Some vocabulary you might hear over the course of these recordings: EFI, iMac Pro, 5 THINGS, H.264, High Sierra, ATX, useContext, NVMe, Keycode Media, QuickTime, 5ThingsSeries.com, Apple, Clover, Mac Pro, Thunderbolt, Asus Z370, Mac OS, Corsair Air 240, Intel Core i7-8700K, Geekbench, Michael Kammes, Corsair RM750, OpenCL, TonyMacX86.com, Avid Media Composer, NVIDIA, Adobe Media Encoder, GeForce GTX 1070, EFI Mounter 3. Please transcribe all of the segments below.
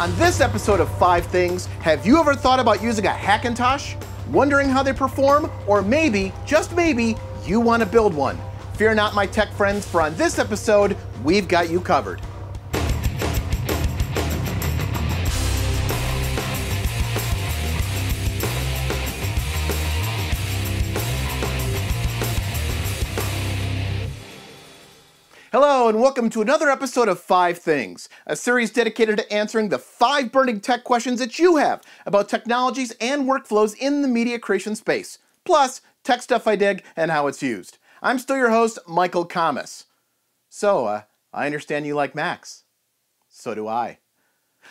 On this episode of 5 Things, have you ever thought about using a Hackintosh? Wondering how they perform? Or maybe, just maybe, you want to build one? Fear not, my tech friends, for on this episode, we've got you covered. Hello and welcome to another episode of 5 Things, a series dedicated to answering the 5 burning tech questions that you have about technologies and workflows in the media creation space, plus tech stuff I dig and how it's used. I'm still your host, Michael Kammes. So, I understand you like Macs. So do I.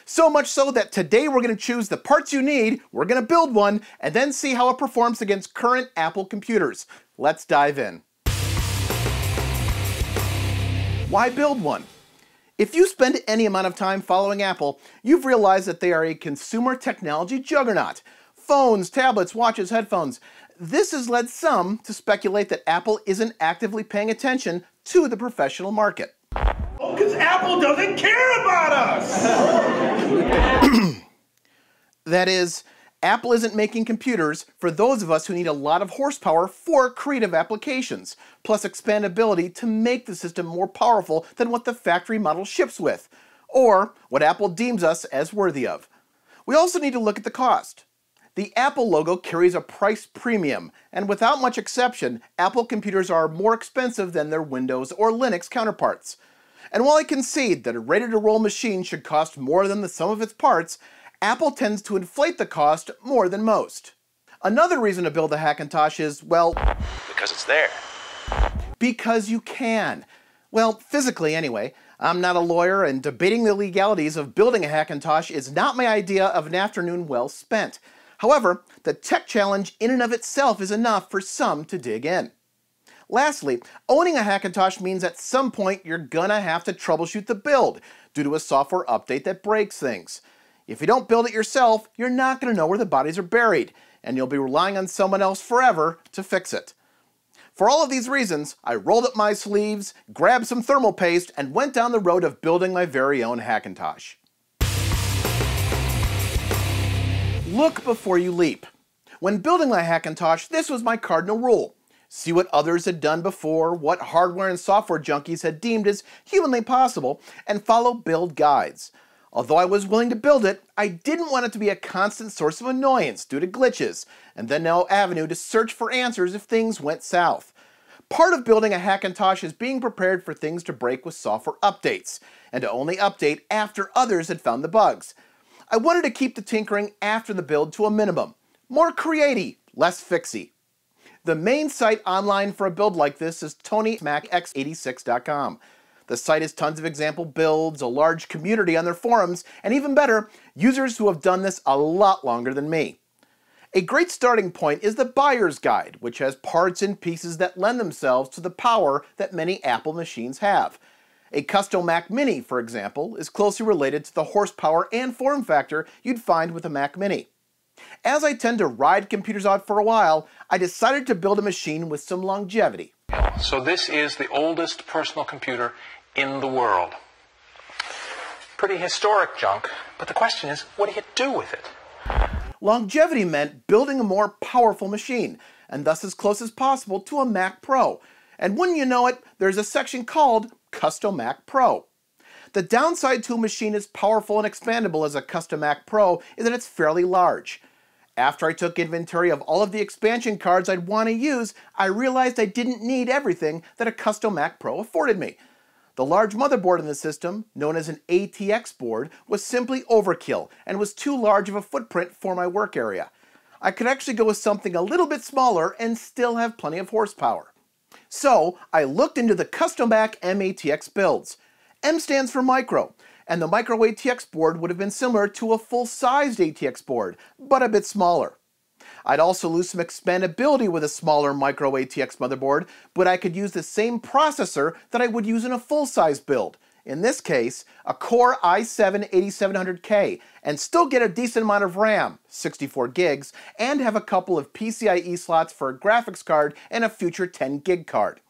So much so that today we're going to choose the parts you need, we're going to build one, and then see how it performs against current Apple computers. Let's dive in. Why build one? If you spend any amount of time following Apple, you've realized that they are a consumer technology juggernaut. Phones, tablets, watches, headphones. This has led some to speculate that Apple isn't actively paying attention to the professional market. Oh, because Apple doesn't care about us! That is, Apple isn't making computers for those of us who need a lot of horsepower for creative applications, plus expandability to make the system more powerful than what the factory model ships with, or what Apple deems us as worthy of. We also need to look at the cost. The Apple logo carries a price premium, and without much exception, Apple computers are more expensive than their Windows or Linux counterparts. And while I concede that a ready-to-roll machine should cost more than the sum of its parts, Apple tends to inflate the cost more than most. Another reason to build a Hackintosh is, well... because it's there. Because you can. Well, physically anyway. I'm not a lawyer, and debating the legalities of building a Hackintosh is not my idea of an afternoon well spent. However, the tech challenge in and of itself is enough for some to dig in. Lastly, owning a Hackintosh means at some point you're gonna have to troubleshoot the build due to a software update that breaks things. If you don't build it yourself, you're not going to know where the bodies are buried, and you'll be relying on someone else forever to fix it. For all of these reasons, I rolled up my sleeves, grabbed some thermal paste, and went down the road of building my very own Hackintosh. Look before you leap. When building my Hackintosh, this was my cardinal rule. See what others had done before, what hardware and software junkies had deemed as humanly possible, and follow build guides. Although I was willing to build it, I didn't want it to be a constant source of annoyance due to glitches, and then no avenue to search for answers if things went south. Part of building a Hackintosh is being prepared for things to break with software updates, and to only update after others had found the bugs. I wanted to keep the tinkering after the build to a minimum. More creative, less fixy. The main site online for a build like this is TonyMacX86.com. The site has tons of example builds, a large community on their forums, and even better, users who have done this a lot longer than me. A great starting point is the Buyer's Guide, which has parts and pieces that lend themselves to the power that many Apple machines have. A custom Mac Mini, for example, is closely related to the horsepower and form factor you'd find with a Mac Mini. As I tend to ride computers out for a while, I decided to build a machine with some longevity. So this is the oldest personal computer in the world. Pretty historic junk, but the question is, what do you do with it? Longevity meant building a more powerful machine, and thus as close as possible to a Mac Pro. And wouldn't you know it, there's a section called Custom Mac Pro. The downside to a machine as powerful and expandable as a Custom Mac Pro is that it's fairly large. After I took inventory of all of the expansion cards I'd want to use, I realized I didn't need everything that a Custom Mac Pro afforded me. The large motherboard in the system, known as an ATX board, was simply overkill and was too large of a footprint for my work area. I could actually go with something a little bit smaller and still have plenty of horsepower. So I looked into the Custom Mac MATX builds. M stands for micro, and the micro ATX board would have been similar to a full-sized ATX board, but a bit smaller. I'd also lose some expandability with a smaller micro ATX motherboard, but I could use the same processor that I would use in a full-size build, in this case, a Core i7-8700K, and still get a decent amount of RAM, 64 gigs, and have a couple of PCIe slots for a graphics card and a future 10 gig card.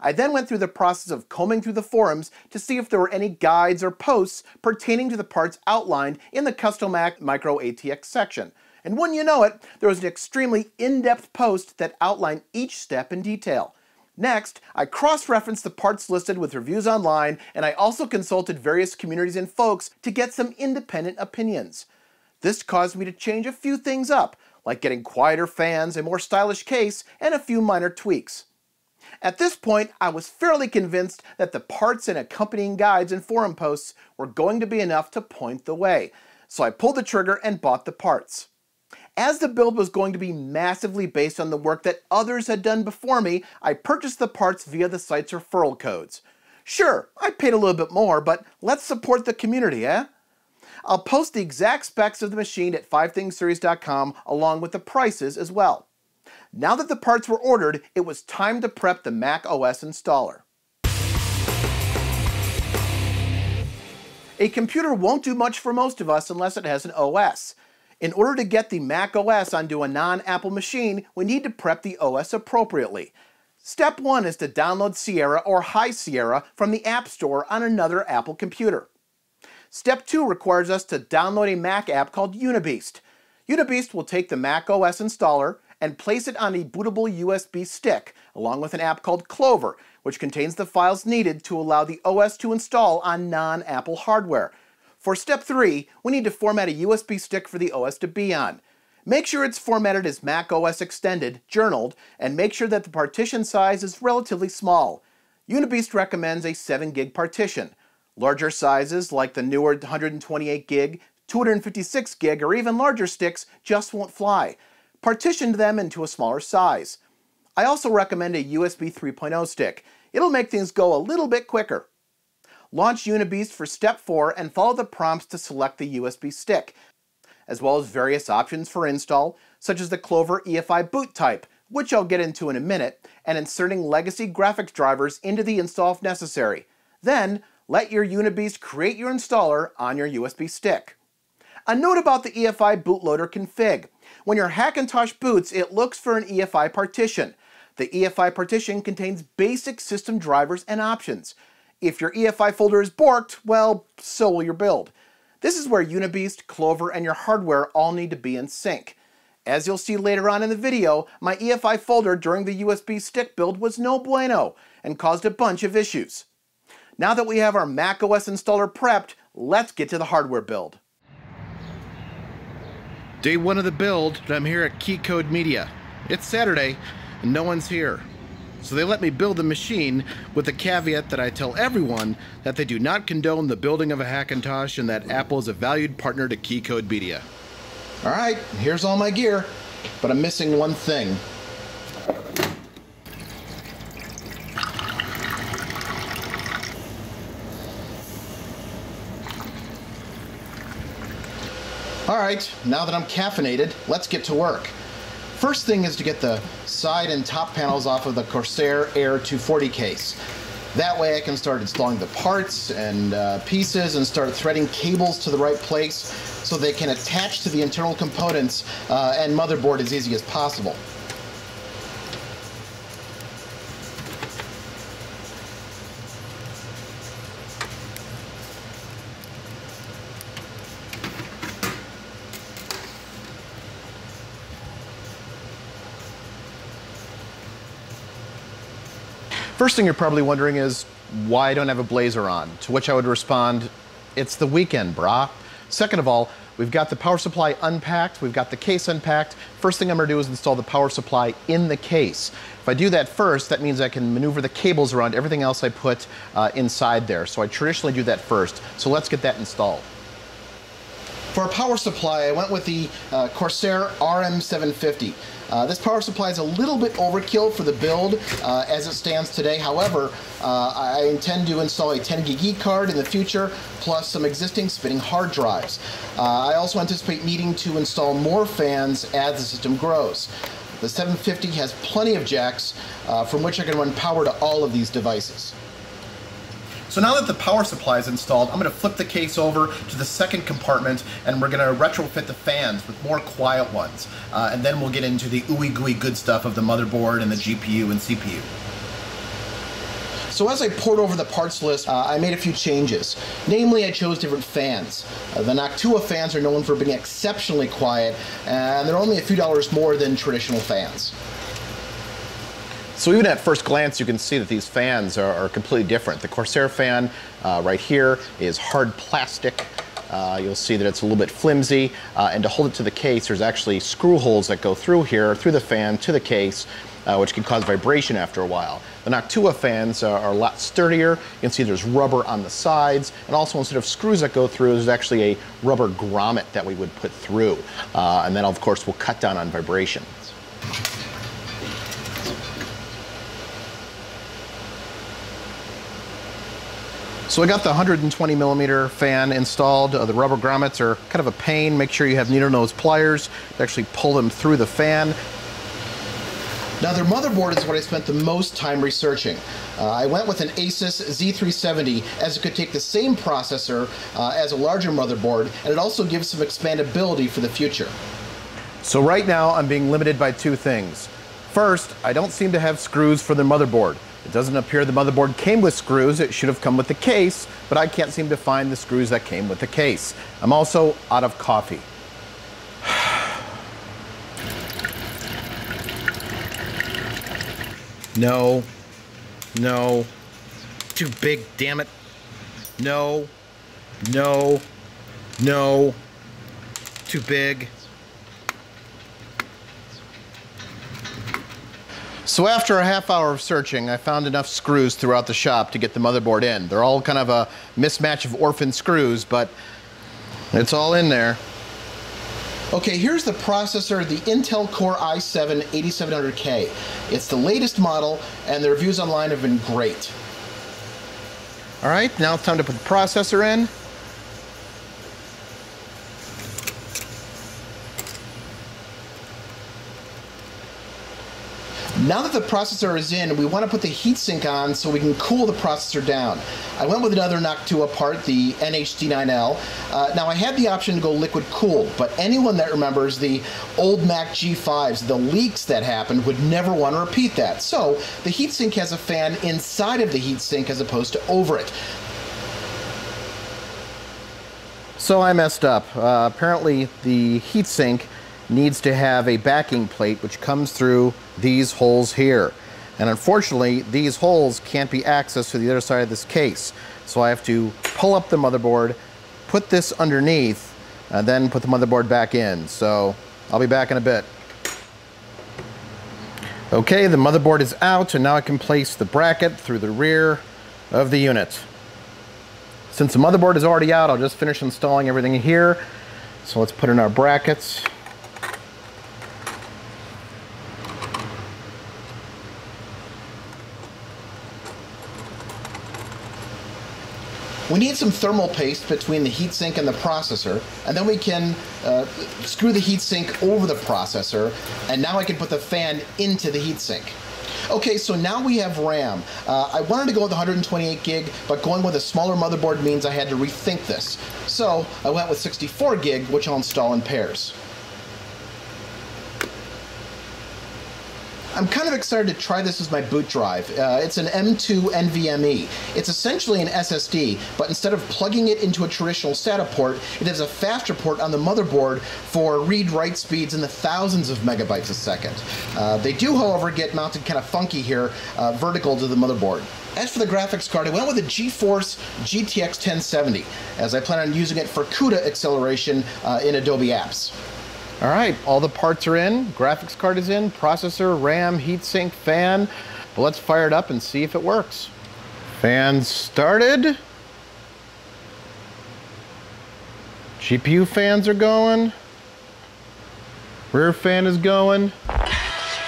I then went through the process of combing through the forums to see if there were any guides or posts pertaining to the parts outlined in the Custom Mac Micro ATX section. And wouldn't you know it, there was an extremely in-depth post that outlined each step in detail. Next, I cross-referenced the parts listed with reviews online, and I also consulted various communities and folks to get some independent opinions. This caused me to change a few things up, like getting quieter fans, a more stylish case, and a few minor tweaks. At this point, I was fairly convinced that the parts and accompanying guides and forum posts were going to be enough to point the way, so I pulled the trigger and bought the parts. As the build was going to be massively based on the work that others had done before me, I purchased the parts via the site's referral codes. Sure, I paid a little bit more, but let's support the community, eh? I'll post the exact specs of the machine at 5ThingsSeries.com along with the prices as well. Now that the parts were ordered, it was time to prep the Mac OS installer. A computer won't do much for most of us unless it has an OS. In order to get the Mac OS onto a non-Apple machine, we need to prep the OS appropriately. Step 1 is to download Sierra or High Sierra from the App Store on another Apple computer. Step 2 requires us to download a Mac app called Unibeast. Unibeast will take the Mac OS installer and place it on a bootable USB stick, along with an app called Clover, which contains the files needed to allow the OS to install on non-Apple hardware. For step 3, we need to format a USB stick for the OS to be on. Make sure it's formatted as Mac OS Extended, journaled, and make sure that the partition size is relatively small. Unibeast recommends a 7GB partition. Larger sizes, like the newer 128GB, 256GB, or even larger sticks, just won't fly. Partition them into a smaller size. I also recommend a USB 3.0 stick. It'll make things go a little bit quicker. Launch Unibeast for step 4 and follow the prompts to select the USB stick, as well as various options for install, such as the Clover EFI boot type, which I'll get into in a minute, and inserting legacy graphics drivers into the install if necessary. Then, let your Unibeast create your installer on your USB stick. A note about the EFI bootloader config. When your Hackintosh boots, it looks for an EFI partition. The EFI partition contains basic system drivers and options. If your EFI folder is borked, well, so will your build. This is where Unibeast, Clover, and your hardware all need to be in sync. As you'll see later on in the video, my EFI folder during the USB stick build was no bueno and caused a bunch of issues. Now that we have our Mac OS installer prepped, let's get to the hardware build. Day 1 of the build, and I'm here at Keycode Media. It's Saturday, and no one's here. So they let me build the machine with the caveat that I tell everyone that they do not condone the building of a Hackintosh and that Apple is a valued partner to Keycode Media. All right, here's all my gear, but I'm missing one thing. All right, now that I'm caffeinated, let's get to work. First thing is to get the side and top panels off of the Corsair Air 240 case. That way I can start installing the parts and pieces and start threading cables to the right place so they can attach to the internal components and motherboard as easy as possible. First thing you're probably wondering is why I don't have a blazer on, to which I would respond, it's the weekend, brah. Second of all, we've got the power supply unpacked, we've got the case unpacked. First thing I'm gonna do is install the power supply in the case. If I do that first, that means I can maneuver the cables around everything else I put inside there. So I traditionally do that first. So let's get that installed. For our power supply, I went with the Corsair RM750. This power supply is a little bit overkill for the build as it stands today. However, I intend to install a 10GB card in the future, plus some existing spinning hard drives. I also anticipate needing to install more fans as the system grows. The 750 has plenty of jacks from which I can run power to all of these devices. So now that the power supply is installed, I'm going to flip the case over to the second compartment and we're going to retrofit the fans with more quiet ones. And then we'll get into the ooey gooey good stuff of the motherboard and the GPU and CPU. So as I poured over the parts list, I made a few changes. Namely, I chose different fans. The Noctua fans are known for being exceptionally quiet, and they're only a few dollars more than traditional fans. So even at first glance, you can see that these fans are completely different. The Corsair fan right here is hard plastic. You'll see that it's a little bit flimsy, and to hold it to the case, there's actually screw holes that go through here, through the fan, to the case, which can cause vibration after a while. The Noctua fans are a lot sturdier. You can see there's rubber on the sides, and also instead of screws that go through, there's actually a rubber grommet that we would put through, and that of course will cut down on vibration. So I got the 120 millimeter fan installed. The rubber grommets are kind of a pain. Make sure you have needle nose pliers to actually pull them through the fan. Now their motherboard is what I spent the most time researching. I went with an Asus Z370 as it could take the same processor as a larger motherboard, and it also gives some expandability for the future. So right now I'm being limited by two things. First, I don't seem to have screws for the motherboard. It doesn't appear the motherboard came with screws. It should have come with the case, but I can't seem to find the screws that came with the case. I'm also out of coffee. No, no, too big, damn it. No, no, no, too big. So after a half hour of searching, I found enough screws throughout the shop to get the motherboard in. They're all kind of a mismatch of orphan screws, but it's all in there. Okay, here's the processor, the Intel Core i7-8700K. It's the latest model, and the reviews online have been great. All right, now it's time to put the processor in. Now that the processor is in, we want to put the heatsink on so we can cool the processor down. I went with another Noctua part, the NH-D9L. Now I had the option to go liquid cooled, but anyone that remembers the old Mac G5s, the leaks that happened, would never want to repeat that. So the heatsink has a fan inside of the heatsink as opposed to over it. So I messed up. Apparently the heatsink needs to have a backing plate which comes through these holes here. And unfortunately, these holes can't be accessed to the other side of this case. So I have to pull up the motherboard, put this underneath, and then put the motherboard back in. So I'll be back in a bit. Okay, the motherboard is out, and now I can place the bracket through the rear of the unit. Since the motherboard is already out, I'll just finish installing everything here. So let's put in our brackets. We need some thermal paste between the heatsink and the processor, and then we can screw the heatsink over the processor, and now I can put the fan into the heatsink. Okay, so now we have RAM. I wanted to go with 128 gig, but going with a smaller motherboard means I had to rethink this. So I went with 64 gig, which I'll install in pairs. I'm kind of excited to try this as my boot drive. It's an M2 NVMe. It's essentially an SSD, but instead of plugging it into a traditional SATA port, it has a faster port on the motherboard for read-write speeds in the thousands of megabytes a second. They do, however, get mounted kind of funky here, vertical to the motherboard. As for the graphics card, I went with a GeForce GTX 1070, as I plan on using it for CUDA acceleration in Adobe apps. All right, all the parts are in, graphics card is in, processor, RAM, heatsink, fan. But let's fire it up and see if it works. Fan started. GPU fans are going. Rear fan is going.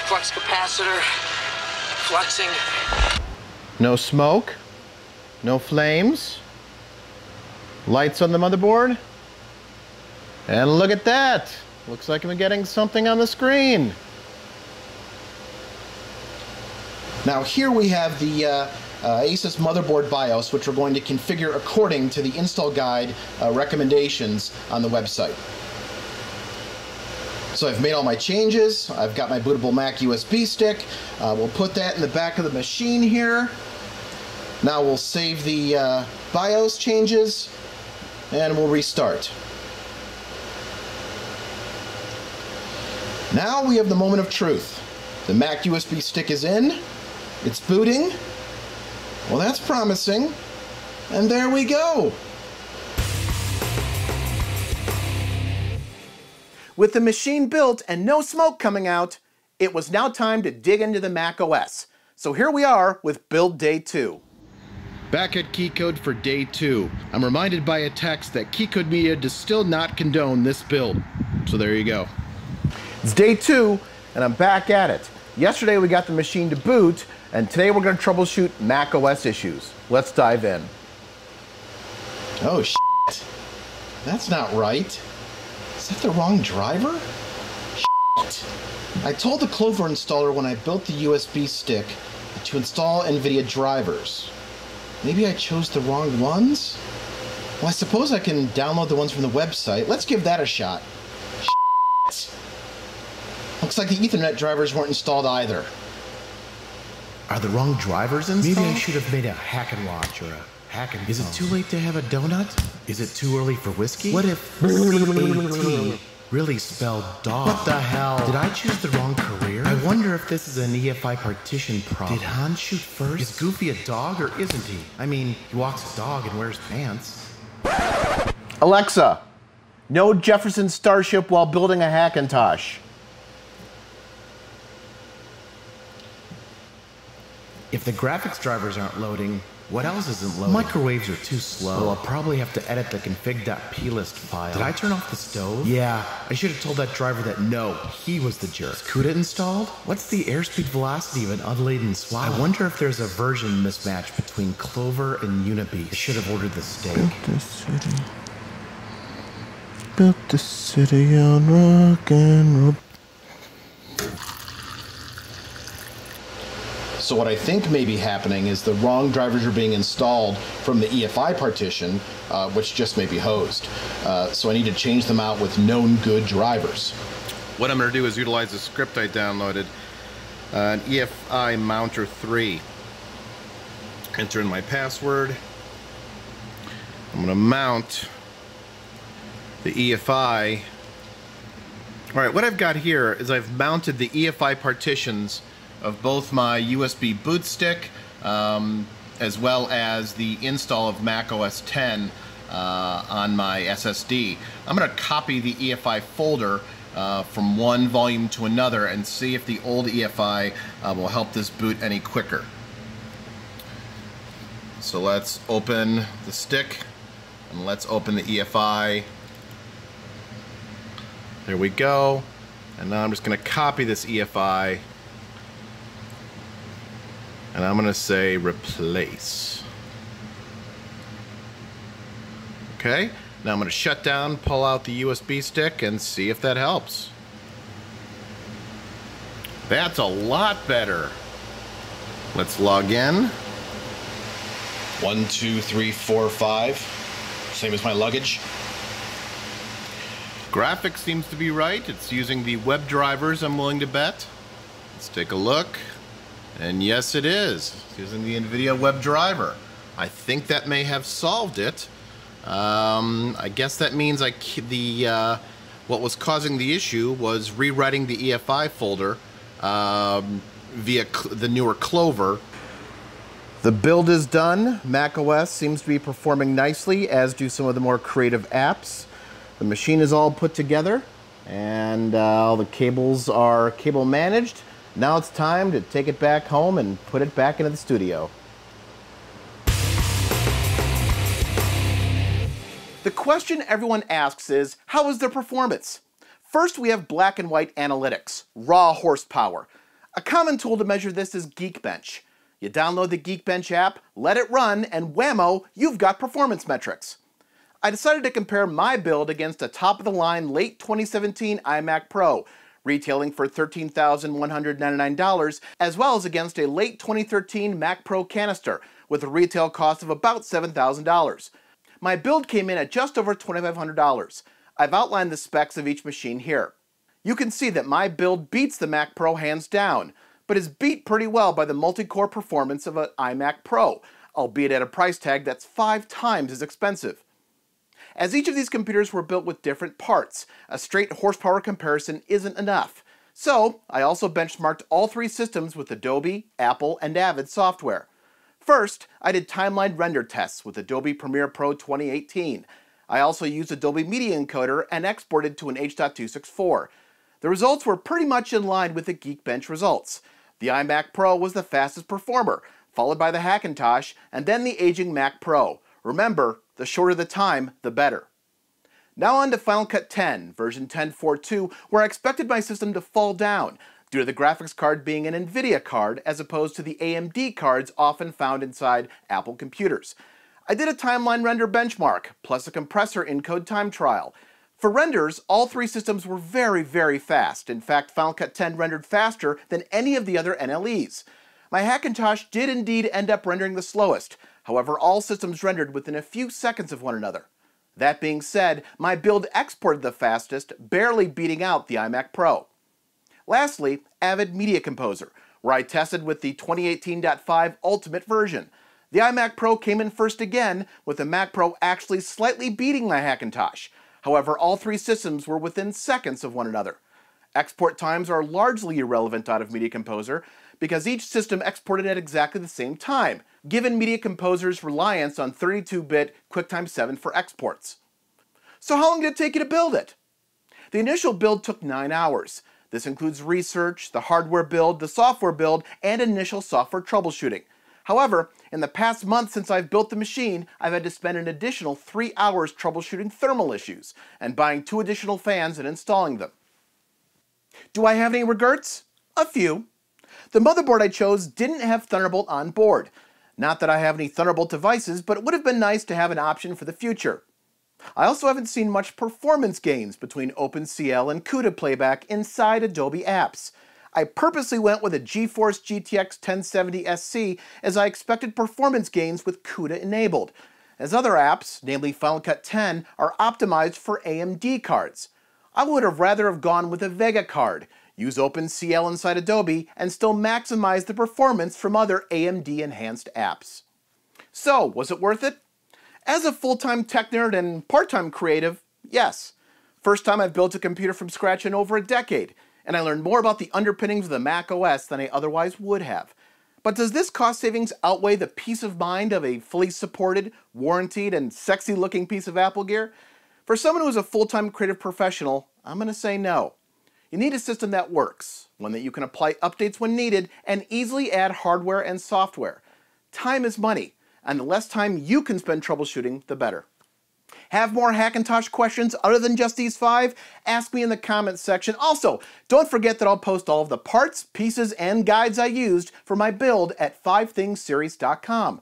Flux capacitor, fluxing. No smoke, no flames. Lights on the motherboard. And look at that. Looks like I'm getting something on the screen. Now here we have the Asus motherboard BIOS, which we're going to configure according to the install guide recommendations on the website. So I've made all my changes. I've got my bootable Mac USB stick. We'll put that in the back of the machine here. Now we'll save the BIOS changes and we'll restart. Now we have the moment of truth. The Mac USB stick is in, it's booting. Well, that's promising. And there we go. With the machine built and no smoke coming out, it was now time to dig into the Mac OS. So here we are with build day 2. Back at Geekode for day 2. I'm reminded by a text that Geekode Media does still not condone this build. So there you go. It's day 2 and I'm back at it. Yesterday we got the machine to boot and today we're going to troubleshoot Mac OS issues. Let's dive in. Oh shit. That's not right. Is that the wrong driver? Shit. I told the Clover installer when I built the USB stick to install NVIDIA drivers. Maybe I chose the wrong ones? Well, I suppose I can download the ones from the website. Let's give that a shot. Shit. Looks like the Ethernet drivers weren't installed either. Are the wrong drivers installed? Maybe I should have made a hack and launch or a hack and Is it too late to have a donut? Is it too early for whiskey? What if AT really spelled dog? What the hell? Did I choose the wrong career? I wonder if this is an EFI partition problem. Did Han shoot first? Is Goofy a dog or isn't he? I mean, he walks a dog and wears pants. Alexa, no Jefferson Starship while building a Hackintosh. If the graphics drivers aren't loading, what else isn't loading? Microwaves are too slow. Well, I'll probably have to edit the config.plist file. Did I turn off the stove? Yeah, I should have told that driver that no, he was the jerk. Is CUDA installed? What's the airspeed velocity of an unladen swallow? I wonder if there's a version mismatch between Clover and Unibeast. I should have ordered the steak. Built the city on rock and roll. So what I think may be happening is the wrong drivers are being installed from the EFI partition, which just may be hosed. So I need to change them out with known good drivers. What I'm going to do is utilize the script I downloaded, an EFI Mounter 3. Enter in my password. I'm going to mount the EFI. All right, what I've got here is I've mounted the EFI partitions of both my USB boot stick as well as the install of Mac OS X on my SSD. I'm going to copy the EFI folder from one volume to another and see if the old EFI will help this boot any quicker. So let's open the stick and let's open the EFI. There we go. And now I'm just going to copy this EFI. And I'm going to say replace. Okay, now I'm going to shut down, pull out the USB stick, and see if that helps. That's a lot better. Let's log in. 1, 2, 3, 4, 5. Same as my luggage. Graphics seems to be right. It's using the web drivers, I'm willing to bet. Let's take a look. And yes, it is. It's using the NVIDIA web driver. I think that may have solved it. I guess that means what was causing the issue was rewriting the EFI folder via the newer Clover. The build is done. Mac OS seems to be performing nicely, as do some of the more creative apps. The machine is all put together, and all the cables are cable managed. Now it's time to take it back home and put it back into the studio. The question everyone asks is, how was their performance? First, we have black and white analytics, raw horsepower. A common tool to measure this is Geekbench. You download the Geekbench app, let it run, and whammo, you've got performance metrics. I decided to compare my build against a top-of-the-line late 2017 iMac Pro, retailing for $13,199, as well as against a late 2013 Mac Pro canister with a retail cost of about $7,000. My build came in at just over $2,500. I've outlined the specs of each machine here. You can see that my build beats the Mac Pro hands down, but is beat pretty well by the multi-core performance of an iMac Pro, albeit at a price tag that's 5 times as expensive. As each of these computers were built with different parts, a straight horsepower comparison isn't enough. So, I also benchmarked all 3 systems with Adobe, Apple, and Avid software. First, I did timeline render tests with Adobe Premiere Pro 2018. I also used Adobe Media Encoder and exported to an H.264. The results were pretty much in line with the Geekbench results. The iMac Pro was the fastest performer, followed by the Hackintosh, and then the aging Mac Pro. Remember, the shorter the time, the better. Now on to Final Cut 10, version 10.4.2, where I expected my system to fall down, due to the graphics card being an NVIDIA card as opposed to the AMD cards often found inside Apple computers. I did a timeline render benchmark, plus a compressor encode time trial. For renders, all 3 systems were very fast. In fact, Final Cut 10 rendered faster than any of the other NLEs. My Hackintosh did indeed end up rendering the slowest, however all systems rendered within a few seconds of one another. That being said, my build exported the fastest, barely beating out the iMac Pro. Lastly, Avid Media Composer, where I tested with the 2018.5 Ultimate version. The iMac Pro came in first again, with the Mac Pro actually slightly beating my Hackintosh. However, all 3 systems were within seconds of one another. Export times are largely irrelevant out of Media Composer, because each system exported at exactly the same time, given Media Composer's reliance on 32-bit QuickTime 7 for exports. So how long did it take you to build it? The initial build took 9 hours. This includes research, the hardware build, the software build, and initial software troubleshooting. However, in the past month since I've built the machine, I've had to spend an additional 3 hours troubleshooting thermal issues, and buying 2 additional fans and installing them. Do I have any regrets? A few. The motherboard I chose didn't have Thunderbolt on board. Not that I have any Thunderbolt devices, but it would have been nice to have an option for the future. I also haven't seen much performance gains between OpenCL and CUDA playback inside Adobe apps. I purposely went with a GeForce GTX 1070 SC as I expected performance gains with CUDA enabled, as other apps, namely Final Cut 10, are optimized for AMD cards. I would have rather have gone with a Vega card, use OpenCL inside Adobe, and still maximize the performance from other AMD-enhanced apps. So, was it worth it? As a full-time tech nerd and part-time creative, yes. First time I've built a computer from scratch in over a decade, and I learned more about the underpinnings of the Mac OS than I otherwise would have. But does this cost savings outweigh the peace of mind of a fully supported, warranted, and sexy-looking piece of Apple gear? For someone who is a full-time creative professional, I'm going to say no. You need a system that works, one that you can apply updates when needed, and easily add hardware and software. Time is money, and the less time you can spend troubleshooting, the better. Have more Hackintosh questions other than just these 5? Ask me in the comments section. Also, don't forget that I'll post all of the parts, pieces, and guides I used for my build at 5ThingsSeries.com.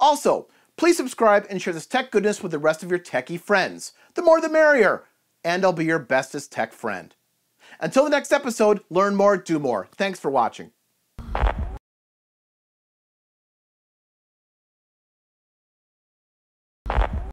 Also, please subscribe and share this tech goodness with the rest of your techie friends. The more the merrier, and I'll be your bestest tech friend. Until the next episode, learn more, do more. Thanks for watching.